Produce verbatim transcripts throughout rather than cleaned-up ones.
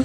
Oh!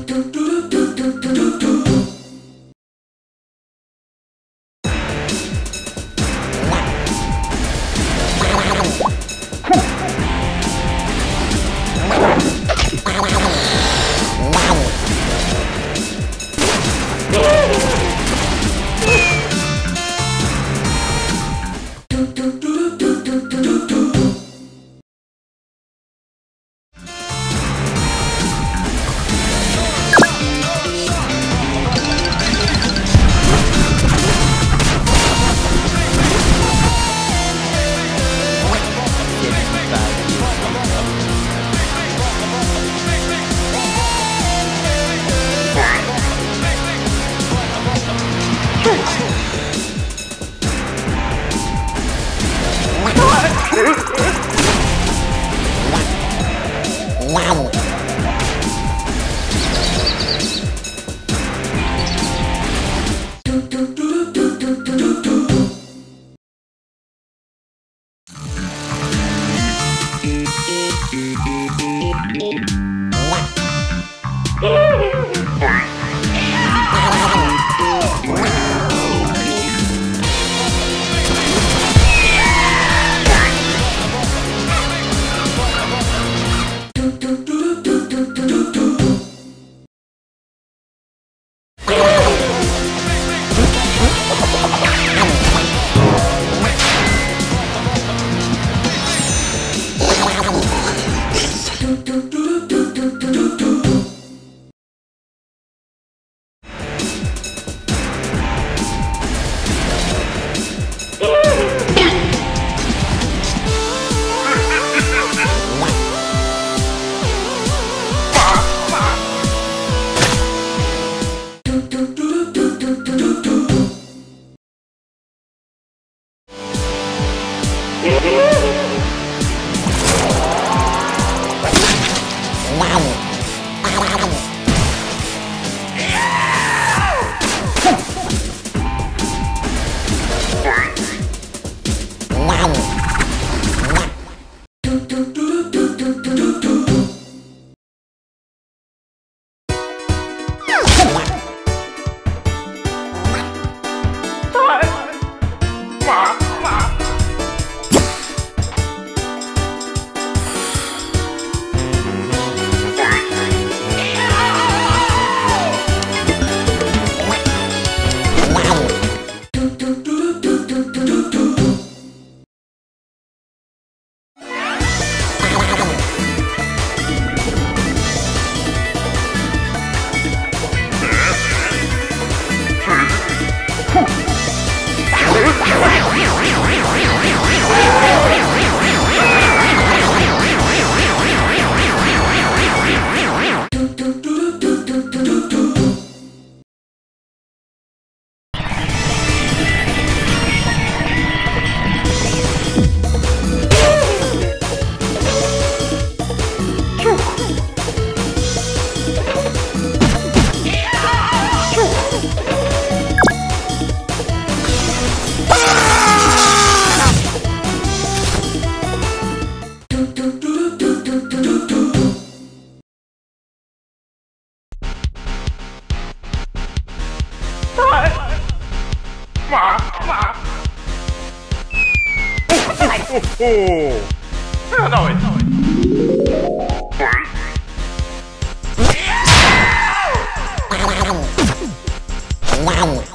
I know it, know it. Wow!